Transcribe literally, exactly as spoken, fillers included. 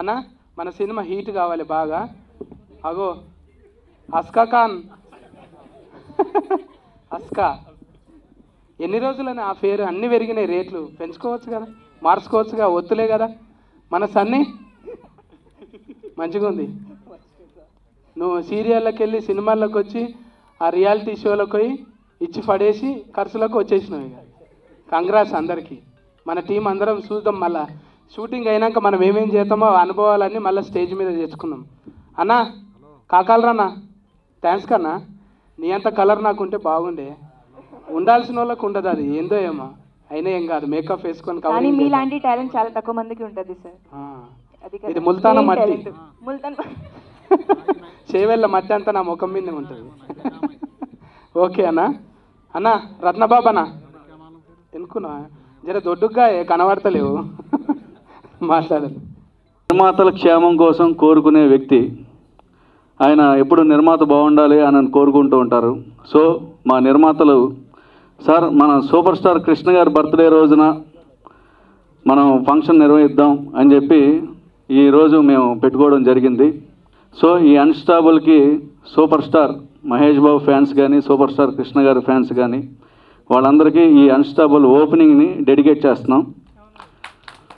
అన్న మన cinema heat కావాలి బాగా. అగో అస్కా ఖాన్ అస్కా ఎన్ని రోజులని ఆ పేరు, అన్నీ పెరిగినాయి రేట్లు, పెంచుకోవచ్చు కదా, మార్చుకోవచ్చుగా, వద్దులే కదా. మన సన్నీ మంచిగా ఉంది. నువ్వు సీరియళ్ళకి వెళ్ళి సినిమాల్లోకి వచ్చి ఆ రియాలిటీ షోలకు పోయి ఇచ్చి పడేసి ఖర్చులకు వచ్చేసినావు. ఇక కంగ్రాట్స్ అందరికీ. మన టీం అందరం చూద్దాం, మళ్ళీ షూటింగ్ అయినాక మనం ఏమేం చేస్తామో అనుభవాలన్నీ మళ్ళీ స్టేజ్ మీద తెచ్చుకుందాం. అన్నా కాకాలరానా, థ్యాంక్స్ కన్నా. నీ అంత కలర్ నాకు ఉంటే బాగుండే. ఉండాల్సిన వాళ్ళకు ఉండదు, అది ఏందో ఏమో, అయినా ఏం కాదు, మేకప్ వేసుకొని కానీ మీలాంటి టాలెంట్ చాలా తక్కువ మందికి ఉంటుంది సార్. ఇది ముల్తానా మట్టి, ముల్తాన్ చేవేళ్ళ మట్టి అంతా నా ముఖం మీదే ఉంటుంది. ఓకే అన్నా. అన్నా రత్నబాబనా ఎనుకున్నా జర దొడ్డుగా కనబడతలేవు, మాట్లాడదు. నిర్మాతల క్షేమం కోసం కోరుకునే వ్యక్తి ఆయన. ఎప్పుడు నిర్మాత బాగుండాలి అని కోరుకుంటూ ఉంటారు. సో మా నిర్మాతలు సార్, మన సూపర్ స్టార్ కృష్ణ గారి బర్త్డే రోజున మనం ఫంక్షన్ నిర్వహిద్దాం అని చెప్పి ఈరోజు మేము పెట్టుకోవడం జరిగింది. సో ఈ అన్స్టాబుల్కి super star Mahesh Babu fans కానీ, సూపర్ స్టార్ కృష్ణ గారి ఫ్యాన్స్ కానీ వాళ్ళందరికీ ఈ అన్స్టాబుల్ ఓపెనింగ్ని డెడికేట్ చేస్తున్నాం.